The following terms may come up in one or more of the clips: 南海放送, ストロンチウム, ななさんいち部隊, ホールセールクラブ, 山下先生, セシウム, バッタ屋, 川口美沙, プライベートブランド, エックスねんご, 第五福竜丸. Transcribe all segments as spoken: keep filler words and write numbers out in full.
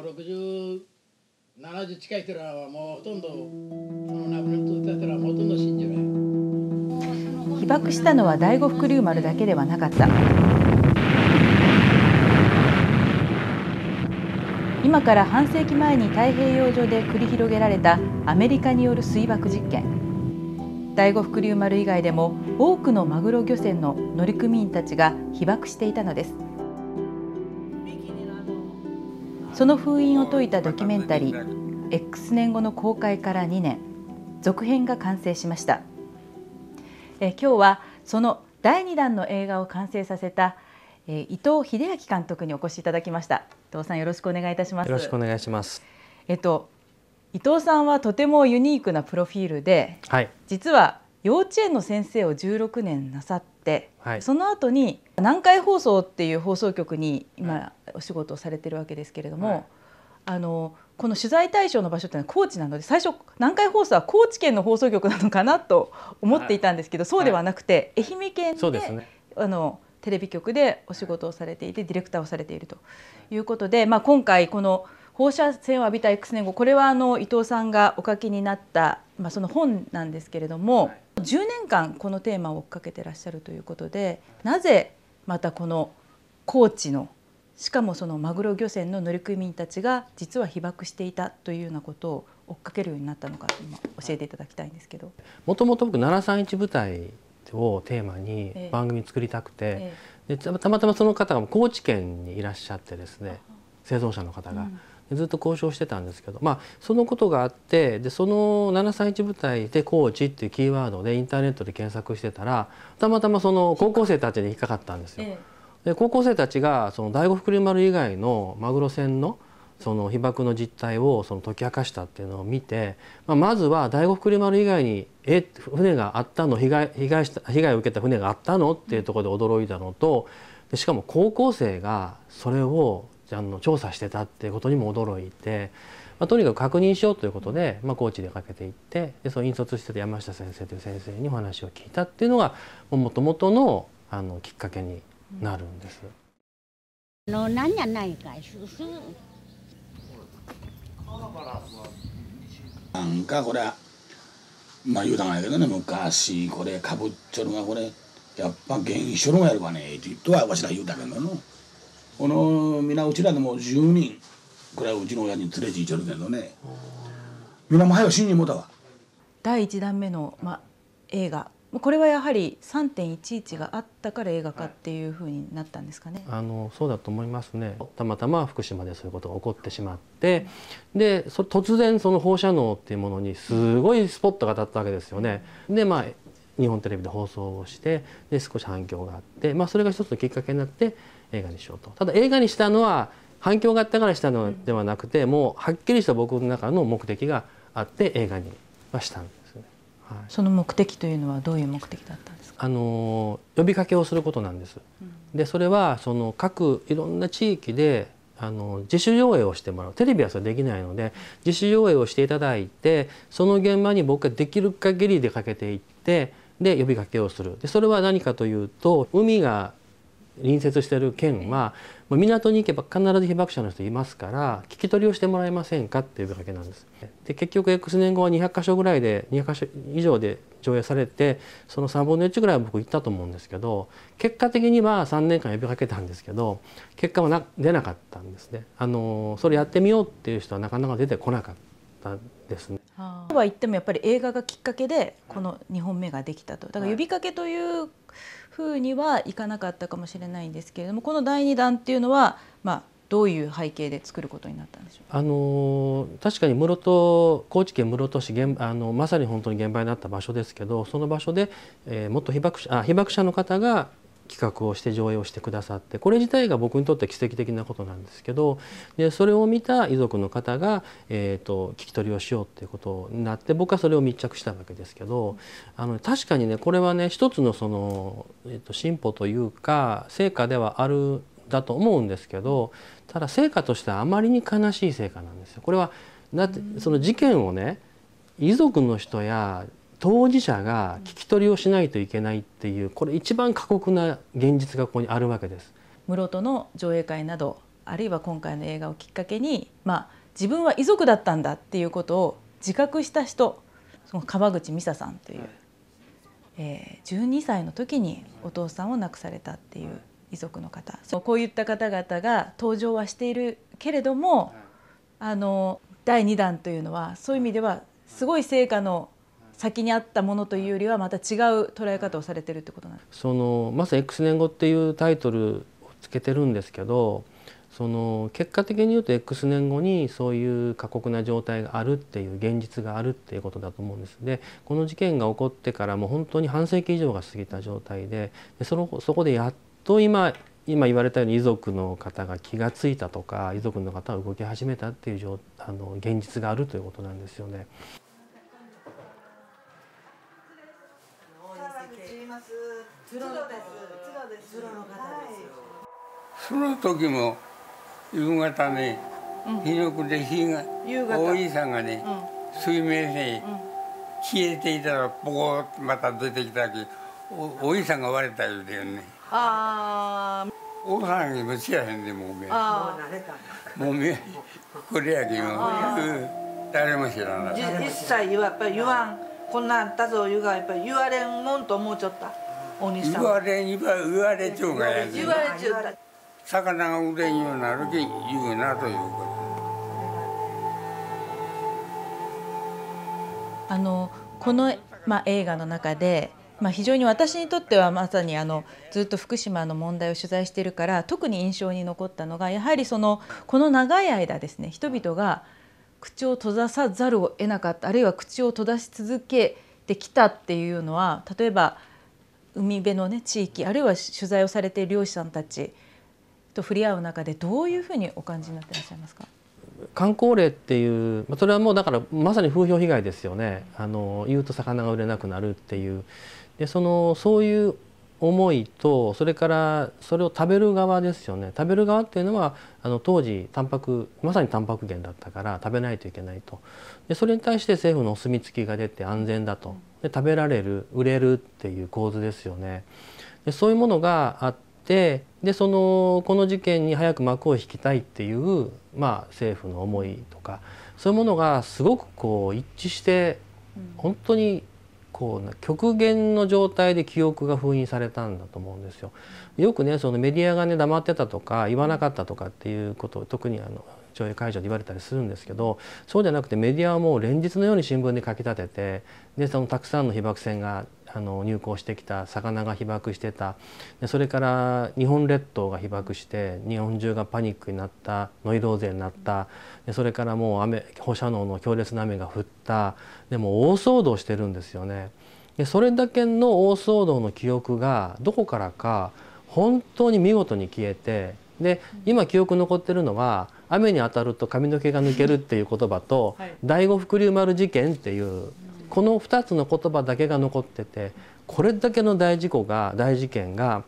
もうろくじゅう、ななじゅう近い人らはもうほとんど、その亡くなった人らはほとんど死んじゃう。被爆したのは第五福竜丸だけではなかった。今から半世紀前に太平洋上で繰り広げられたアメリカによる水爆実験。第五福竜丸以外でも多くのマグロ漁船の乗組員たちが被爆していたのです。その封印を解いたドキュメンタリー「エックスねんごの公開からにねん」続編が完成しました。え今日はそのだいにだんの映画を完成させたえ伊藤英明監督にお越しいただきました。伊藤さん、よろしくお願いいたします。よろしくお願いします。えっと伊藤さんはとてもユニークなプロフィールで、はい、実は幼稚園の先生をじゅうろくねんなさって、はい、その後に南海放送っていう放送局に今お仕事をされてるわけですけれども、はい、あのこの取材対象の場所っていうのは高知なので、最初南海放送は高知県の放送局なのかなと思っていたんですけど、はい、そうではなくて、はい、愛媛県で、そうですね、あのテレビ局でお仕事をされていて、ディレクターをされているということで、まあ、今回この放射線を浴びた エックスねんご、これはあの伊藤さんがお書きになった、まあ、その本なんですけれども、はい、じゅうねんかんこのテーマを追っかけてらっしゃるということで、なぜまたこの高知の、しかもそのマグロ漁船の乗組員たちが実は被爆していたというようなことを追っかけるようになったのか、今教えていただきたいんですけど。もともと僕ななさんいち部隊をテーマに番組作りたくて、ええ、でたまたまその方が高知県にいらっしゃってですね、生存者の方が。うんずっと交渉してたんですけど、まあ、そのことがあって、でそのななさんいち部隊で「高知」っていうキーワードでインターネットで検索してたら、たまたまその高校生たちに引っかかったんですよ。ええ、で高校生たちがその第五福竜丸以外のマグロ船のその被爆の実態をその解き明かしたっていうのを見て、まあ、まずは第五福竜丸以外に「え船があったの被害、被害した、被害を受けた船があったの?」っていうところで驚いたのと、でしかも高校生がそれをあの調査してたっていうことにも驚いて、まあ、とにかく確認しようということで、まあ、高知でかけていって、でその引率してた山下先生という先生にお話を聞いたっていうのがもともとのあのきっかけになるんです。なんかこれまあ言うたんやけどね、昔これかぶっちょるがこれやっぱ原因しょるがやるわねとはわしら言うたけどの。この皆うちらでもじゅうにんくらいうちの親に連れていちゃるけどね、皆も早う死にもたわ。だいいちだんめの、まあ、映画、これはやはり さんてんいちいち があったから映画化っていうふうになったんですかね。あのそうだと思いますね。たまたま福島でそういうことが起こってしまって、うん、でそ突然その放射能っていうものにすごいスポットが当たったわけですよね。でまあ日本テレビで放送をして、で少し反響があって、まあ、それが一つのきっかけになって映画にしようと。ただ映画にしたのは反響があったからしたのではなくて、もうはっきりした僕の中の目的があって映画にはしたんですね。はい、その目的というのはどういう目的だったんですか？あの呼びかけをすることなんです。でそれはその各いろんな地域であの自主上映をしてもらう。テレビはそれできないので自主上映をしていただいて、その現場に僕ができる限り出かけていって、で呼びかけをする。でそれは何かというと、海が隣接している県は港に行けば必ず被爆者の人いますから、聞き取りをしてもらえませんかっていうわけなんです。で結局 エックスねんごはにひゃくかしょぐらいでにひゃくかしょ以上で上映されて、そのさんぶんのいちぐらいは僕行ったと思うんですけど、結果的にはさんねんかん呼びかけたんですけど結果はな出なかったんですね。あのそれやってみようっていう人はなかなか出てこなかったですね。とは言ってもやっぱり映画がきっかけでこのにほんめができたと。だから呼びかけというふうにはいかなかったかもしれないんですけれども、このだいにだんっていうのは、まあ、どういう背景で作ることになったんでしょうか。あの確かに室戸高知県室戸市現あのまさに本当に現場になった場所ですけど、その場所で、えー、元被爆者あ被爆者の方が企画をして上映をしてくださって、これ自体が僕にとって奇跡的なことなんですけど、でそれを見た遺族の方が、えー、と聞き取りをしようっていうことになって、僕はそれを密着したわけですけど、あの確かにねこれはね一つのその、えー、と進歩というか成果ではあるだと思うんですけど、ただ成果としてはあまりに悲しい成果なんですよ。これはだってその事件をね遺族の人や当事者が聞き取りをしないといけないっていう、これ一番過酷な現実がここにあるわけです。室戸の上映会などあるいは今回の映画をきっかけに、まあ、自分は遺族だったんだっていうことを自覚した人、その川口美沙さんという、はい、えー、じゅうにさいの時にお父さんを亡くされたっていう遺族の方、そうこういった方々が登場はしているけれども、あのだいにだんというのはそういう意味ではすごい成果の先にあったものというよりはまた違う捉え方をされてるってことなんですか？そのまさにエックスねんごっていうタイトルをつけてるんですけど、その結果的に言うとエックスねんごにそういう過酷な状態があるっていう現実があるっていうことだと思うんです。でこの事件が起こってからもう本当に半世紀以上が過ぎた状態で、そのそこでやっと今今言われたように遺族の方が気が付いたとか、遺族の方が動き始めたっていうあの現実があるということなんですよね。その時も夕方ね、日の暮れ日がおじさんがね、水面で消えていたらポコッとまた出てきた時、おじさんが割れたようだよね。ああ。おさんにも知らへんで、もうめ。ああ。もうめ。これやけど。誰も知らない。一切はやっぱり言わん、こんなんあったぞいうがやっぱり言われんもんと思うちょった。お兄さん。言われん、言われ、言われちゅうがや。言われちゅうた。魚が売れんようなるき、言うなということ。あの、この、まあ、映画の中で。まあ非常に私にとってはまさにあのずっと福島の問題を取材しているから特に印象に残ったのがやはりそのこの長い間ですね、人々が口を閉ざさざるを得なかった、あるいは口を閉ざし続けてきたっていうのは、例えば海辺のね地域、あるいは取材をされている漁師さんたちと触れ合う中でどういうふうにお感じになっていらっしゃいますか？観光令っていう、それはもうだからまさに風評被害ですよね。あの言うと魚が売れなくなるっていう。でそのそういう思いと、それからそれを食べる側ですよね。食べる側っていうのはあの当時タンパク、まさにタンパク源だったから食べないといけないと。でそれに対して政府のお墨付きが出て安全だと。で食べられる、売れるっていう構図ですよね。でそういうものがあって、でそのこの事件に早く幕を引きたいっていう、まあ、政府の思いとかそういうものがすごくこう一致して、本当にこう極限の状態で記憶が封印されたんだと思うんですよ。よくねそのメディアがね黙ってたとか言わなかったとかっていうことを特にあの上映会場で言われたりするんですけど、そうじゃなくてメディアはもう連日のように新聞で書き立てて、でそのたくさんの被爆船があの入港してきた、魚が被爆してた、でそれから日本列島が被爆して日本中がパニックになった、ノイローゼになった、でそれからもう雨放射能の強烈な雨が降った、でも大騒動してるんですよね。でそれだけの大騒動の記憶がどこからか本当に見事に消えて、で今記憶残ってるのは雨に当たると髪の毛が抜けるっていう言葉と、はい、第五福竜丸事件っていうこのふたつの言葉だけが残ってて、これだけの大事故が大事件が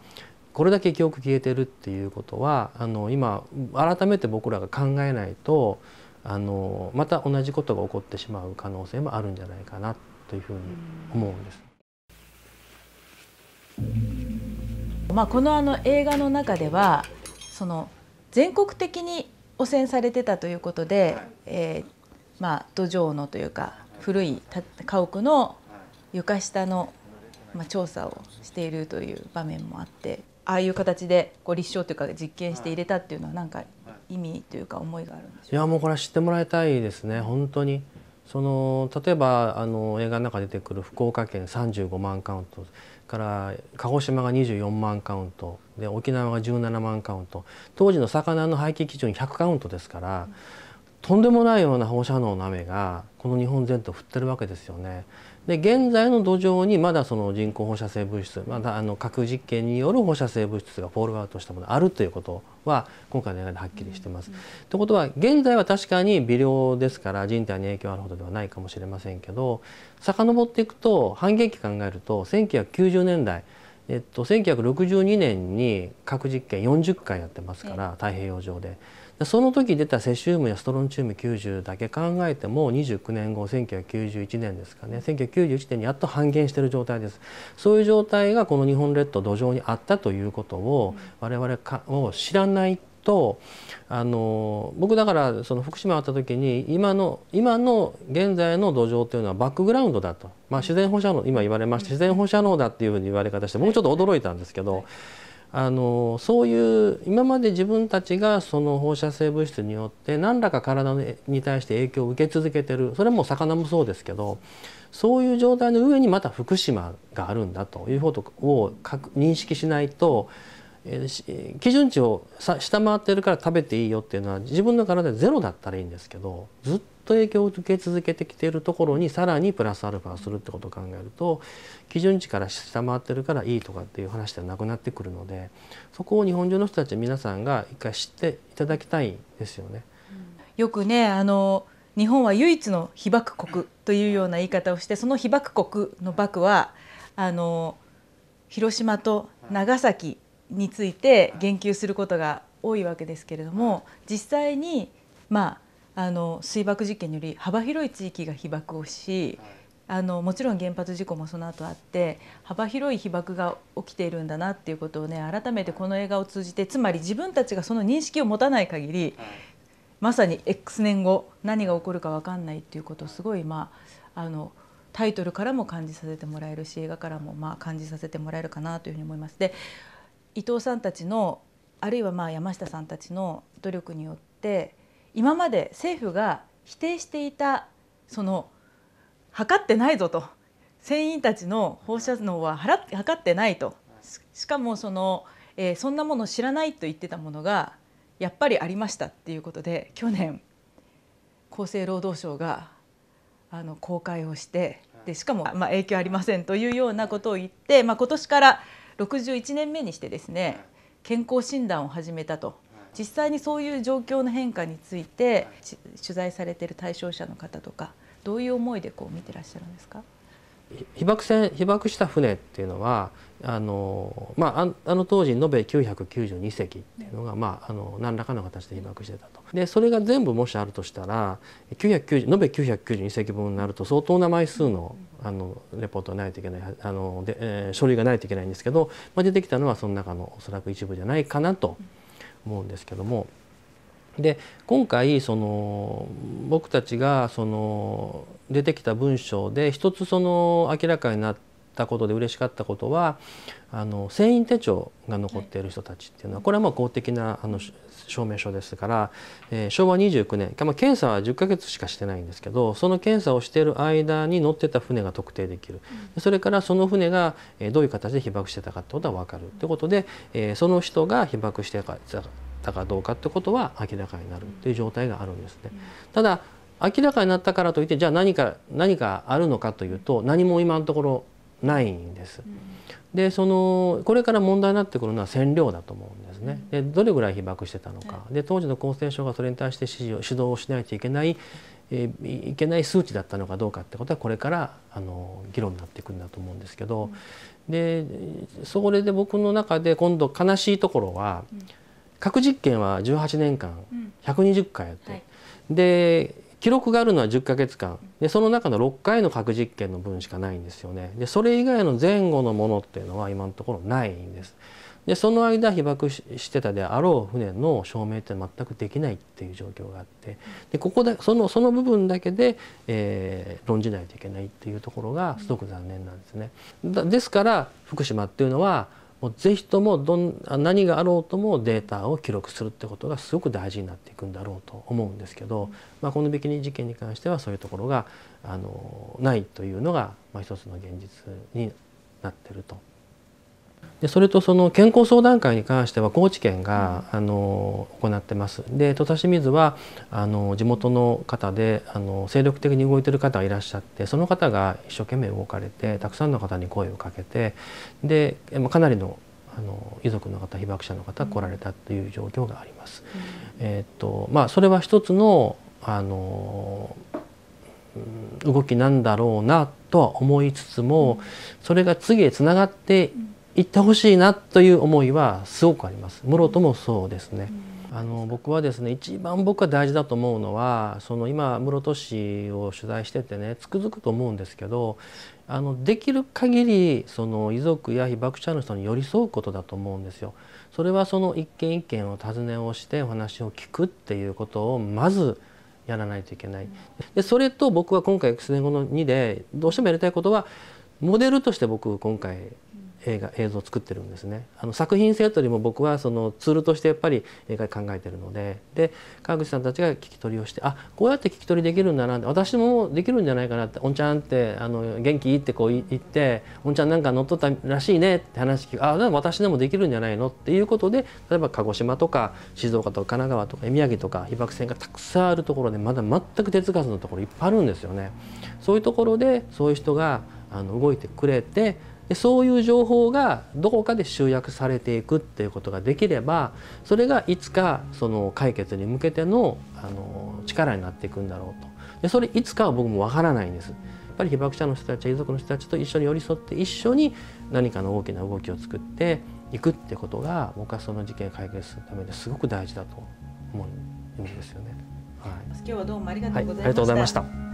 これだけ記憶消えてるっていうことは、あの今改めて僕らが考えないと、あのまた同じことが起こってしまう可能性もあるんじゃないかなというふうに思うんです。まあこのあの映画の中ではその全国的に汚染されてたということで、えー、まあ土壌のというか古い家屋の床下の調査をしているという場面もあって、ああいう形でこう立証というか実験して入れたっていうのは何か意味というか思いがあるんでしょうか？いやもうこれは知ってもらいたいですね本当に。その例えばあの映画の中で出てくる福岡県さんじゅうごまんカウントから鹿児島がにじゅうよんまんカウントで沖縄がじゅうななまんカウント、当時の魚の廃棄基準ひゃくカウントですから、うん、とんでもないような放射能の雨がこの日本全土を降ってるわけですよね。で現在の土壌にまだその人工放射性物質、まだあの核実験による放射性物質がフォールアウトしたものがあるということは今回の映画ではっきりしてます。ということは現在は確かに微量ですから人体に影響あるほどではないかもしれませんけど、遡っていくと半減期考えるとせんきゅうひゃくきゅうじゅうねんだい、えっと、せんきゅうひゃくろくじゅうにねんに核実験よんじゅっかいやってますから、太平洋上で。その時出たセシウムやストロンチウムきゅうじゅうだけ考えてもにじゅうきゅうねんごせんきゅうひゃくきゅうじゅういちねんですかね、せんきゅうひゃくきゅうじゅういちねんにやっと半減している状態です。そういう状態がこの日本列島土壌にあったということを我々を知らないと、あの僕だからその福島にあった時に今の今の現在の土壌というのはバックグラウンドだと、まあ、自然放射能今言われまして自然放射能だっていうふうに言われ方して僕ちょっと驚いたんですけど、あのそういう今まで自分たちがその放射性物質によって何らか体に対して影響を受け続けてる、それはもう魚もそうですけど、そういう状態の上にまた福島があるんだということを認識しないと、基準値を下回ってるから食べていいよっていうのは自分の体でゼロだったらいいんですけど、ずっと影響を受け続けてきているところにさらにプラスアルファするってことを考えると、基準値から下回ってるからいいとかっていう話ではなくなってくるので、そこを日本中の人たち皆さんが一回知っていただきたいですよね。よくね、あの日本は唯一の被爆国というような言い方をして、その被爆国の爆はあの広島と長崎について言及することが多いわけですけれども、実際に、まあ、あの水爆事件により幅広い地域が被爆をし、あのもちろん原発事故もその後あって、幅広い被爆が起きているんだなっていうことをね、改めてこの映画を通じて、つまり自分たちがその認識を持たない限り、まさに エックスねんご何が起こるか分かんないっていうことをすごい、まあ、あのタイトルからも感じさせてもらえるし、映画からもまあ感じさせてもらえるかなというふうに思います。で伊藤さんたちの、あるいはまあ山下さんたちの努力によって、今まで政府が否定していた、その測ってないぞと、船員たちの放射能は測ってないと、しかもその、えー、そんなもの知らないと言ってたものがやっぱりありましたっていうことで、去年厚生労働省があの公開をして、でしかもまあ影響ありませんというようなことを言って、まあ、今年からろくじゅういちねんめにしてですね、健康診断を始めたと。実際にそういう状況の変化について取材されている対象者の方とか、どういう思いでこう見てらっしゃるんですか？被爆船、被爆した船っていうのは、あの、まあ、あの当時延べきゅうひゃくきゅうじゅうにせきっていうのが、まあ、あの何らかの形で被爆してたと。でそれが全部もしあるとしたらきゅうひゃくきゅうじゅう延べきゅうひゃくきゅうじゅうにせきぶんになると相当な枚数の、あのレポートがないといけない、あので、えー、書類がないといけないんですけど、まあ、出てきたのはその中のおそらく一部じゃないかなと思うんですけども。で今回その僕たちがその出てきた文章で一つその明らかになったことで嬉しかったことは、あの船員手帳が残っている人たちっていうのは、これはまあ公的なあの証明書ですから、えー、しょうわにじゅうきゅうねん、まあ、検査はじゅっかげつしかしてないんですけど、その検査をしている間に乗ってた船が特定できる、それからその船がどういう形で被爆してたかってことは分かるということで、えー、その人が被爆してたかだかどうかってことは明らかになるという状態があるんですね。ただ明らかになったからといって、じゃあ何か何かあるのかというと、何も今のところないんです。でそのこれから問題になってくるのは線量だと思うんですね。でどれぐらい被爆してたのか、で当時の厚生省がそれに対して指示を指導をしないといけない、えー、いけない数値だったのかどうかってことは、これからあの議論になっていくんだと思うんですけど、でそれで僕の中で今度悲しいところは、核実験はじゅうはちねんかんひゃくにじゅっかいやって、うんはい、で記録があるのはじゅっかげつかんで、その中のろっかいの核実験の分しかないんですよね。でそれ以外の前後のものっていうのは今のところないんです。でその間被爆してたであろう船の証明って全くできないっていう状況があって、でここでそのその部分だけで、えー、論じないといけないっていうところがすごく残念なんですね。だですから福島っていうのはもうぜひともどん何があろうともデータを記録するってことがすごく大事になっていくんだろうと思うんですけど、まあ、このビキニ事件に関してはそういうところがあのないというのが、まあ、一つの現実になってると。でそれとその健康相談会に関しては高知県が、うん、あの行ってます。で土佐清水はあの地元の方であの精力的に動いてる方がいらっしゃって、その方が一生懸命動かれて、たくさんの方に声をかけて、でかなりのあの遺族の方、被爆者の方が来られたという状況があります。うん、えっとまあそれは一つのあの動きなんだろうなとは思いつつも、それが次へつながって、うん行ってほしいなという思いはすごくあります。室戸もそうですね。あの僕はですね、一番僕が大事だと思うのは、その今室戸市を取材しててね、つくづくと思うんですけど、あのできる限りその遺族や被爆者の人に寄り添うことだと思うんですよ。それはその一軒一軒を訪ねをしてお話を聞くっていうことをまずやらないといけない。でそれと僕は今回エックスゼロごのにでどうしてもやりたいことはモデルとして僕今回映画映像を作ってるんですね。あの作品性というよりも僕はそのツールとしてやっぱり映画考えてるので、で川口さんたちが聞き取りをして、あこうやって聞き取りできるんだなって、私もできるんじゃないかなって、「おんちゃんってあの元気いい?」ってこう言って「おんちゃんなんか乗っとったらしいね」って話聞く、あでも私でもできるんじゃないのっていうことで、例えば鹿児島とか静岡とか神奈川とか宮城とか被爆線がたくさんあるところでまだ全く手つかずのところいっぱいあるんですよね。そういうところでそういう人があの動いてくれて、でそういう情報がどこかで集約されていくっていうことができれば、それがいつかその解決に向けての、あの力になっていくんだろうと。でそれいつかは僕もわからないんです。やっぱり被爆者の人たち、遺族の人たちと一緒に寄り添って一緒に何かの大きな動きを作っていくってことが、僕はその事件を解決するためですごく大事だと思うんですよね。はい、今日はどうもありがとうございました。はい、ありがとうございました。